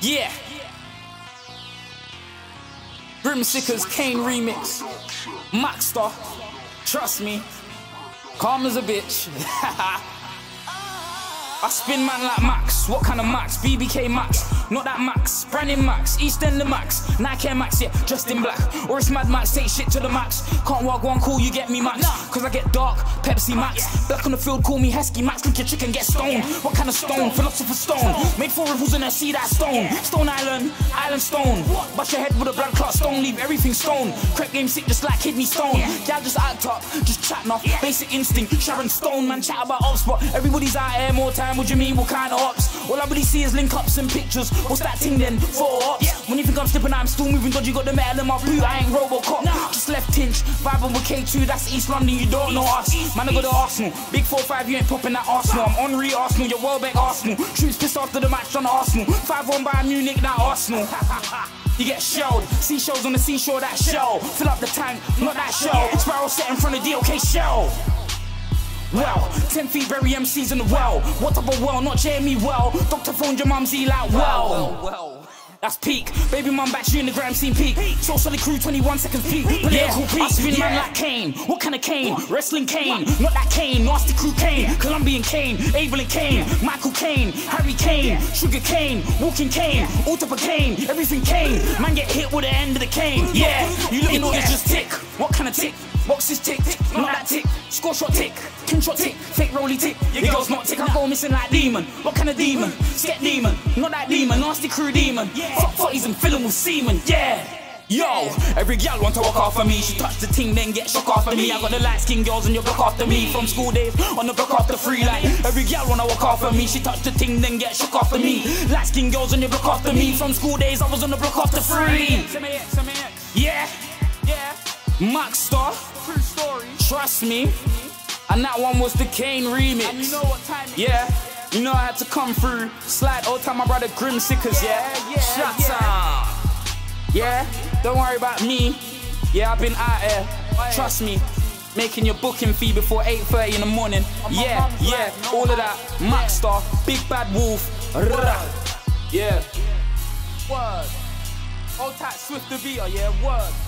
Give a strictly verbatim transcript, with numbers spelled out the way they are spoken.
Yeah! Grim Sickers Kane remix. Maxsta, trust me, calm as a bitch. I spin man like Max, what kind of Max? B B K Max, not that Max, Brandon Max, East End the Max, Nike Max, yeah, dressed in black, or it's Mad Max, take shit to the max, can't walk one call, you get me Max, cause I get dark, Pepsi Max, black on the field, call me Hesky Max, look your chicken get stoned, what kind of stone? Philosopher Stone, made four ripples in her, see that stone, Stone Island, Island Stone, bust your head with a blood clot stone, leave everything stone, crep game sick just like kidney stone, y'all just act up, just chatting off, basic instinct, Sharon Stone, man, chat about ops, but everybody's out here more time. What do you mean, what kind of ops? All I really see is link ups and pictures. What's that thing then? Photo ops. Yeah. When you think I'm slipping, I'm still moving. God, you got the metal in my boot. I ain't Robocop. Nah. Just left hinge, vibing with K two. That's East London. You don't know us. East, man, I got the Arsenal. Big four five, you ain't popping that Arsenal. I'm Henri Arsenal. You're Welbeck Arsenal. Troops pissed after the match on Arsenal. five one by Munich, that Arsenal. You get shelled. Seashells on the seashore, that shell. Fill up the tank, not that shell. Spiral set in front of D L K shell. Well, ten feet bury M Cs in the well. What type of well? Not J M E well. Doctor phoned your mumsy like well. Well, well, well. That's peak. Baby mum back you in the gram scene peak. So Solid Crew twenty-one seconds peak. Political yeah. peak. I spin yeah. man like Kane. What kind of Kane? What? Wrestling Kane. What? Not that Kane. Nasty Crew Kane. Yeah. Colombian Kane. Abel and Kane. Yeah. Michael Kane. Harry Kane. Yeah. Sugar Kane. Walking Kane. Yeah. All type of Kane. Everything Kane. Man get hit with the end of the cane. Yeah. You looking all this just tick. What kind of tick? Box is tick, tick, not that tick. Score shot tick, pin shot tick, fake rolly tick. Your girl's not tick, I go missing like demon. What kind of demon? Sket demon, not that demon. Nasty Crew demon, fuck forties and filling with semen, yeah. Yo, every gal want to walk off of me. She touch the ting, then get shook off of me. I got the light skin girls on your block after me. From school days, on the block after free. Like, every gal wanna walk off of me. She touch the ting, then get shook off of me. Light skin girls on your block after me. From school days, I was on the block after free. Yeah, yeah. Maxsta, true story. Trust me, mm-hmm. And that one was the Kane remix. And you know what time it yeah. is. You know I had to come through. Slide all time, my brother Grim Sickers, yeah. yeah, yeah Shut up. Yeah. yeah, don't worry about me. Yeah, I've been out here. Hey. Trust me, making your booking fee before eight thirty in the morning. On yeah, yeah, no all of that. Maxsta, yeah. Big Bad Wolf. Word. Yeah. Word. Old tight Swifta Beater, yeah. Word.